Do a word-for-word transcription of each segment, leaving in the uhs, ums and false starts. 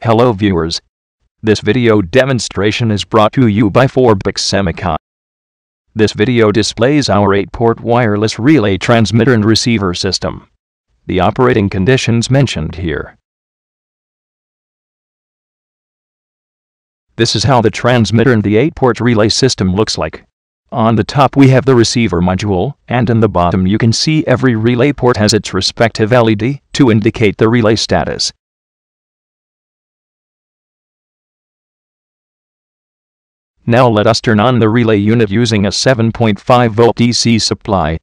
Hello viewers. This video demonstration is brought to you by Forbix Semicon. This video displays our eight port wireless relay transmitter and receiver system. The operating conditions mentioned here. This is how the transmitter and the eight port relay system looks like. On the top we have the receiver module, and in the bottom you can see every relay port has its respective L E D to indicate the relay status. Now let us turn on the relay unit using a seven point five volt D C supply.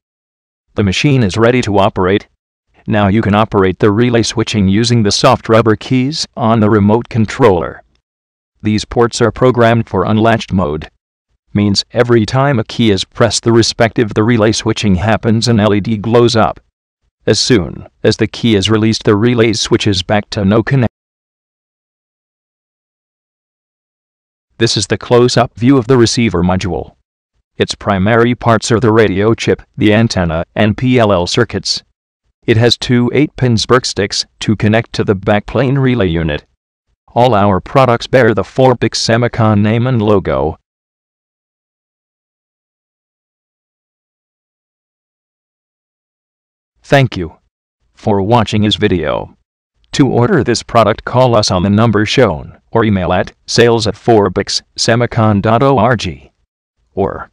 The machine is ready to operate. Now you can operate the relay switching using the soft rubber keys on the remote controller. These ports are programmed for unlatched mode. Means every time a key is pressed the respective the relay switching happens and L E D glows up. As soon as the key is released the relay switches back to no connect. This is the close-up view of the receiver module. Its primary parts are the radio chip, the antenna, and P L L circuits. It has two eight pin Berg sticks to connect to the backplane relay unit. All our products bear the Forbix Semicon name and logo. Thank you for watching this video. To order this product call us on the number shown or email at sales at forbix semicon dot org or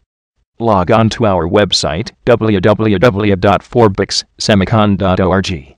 log on to our website w w w dot forbix semicon dot org.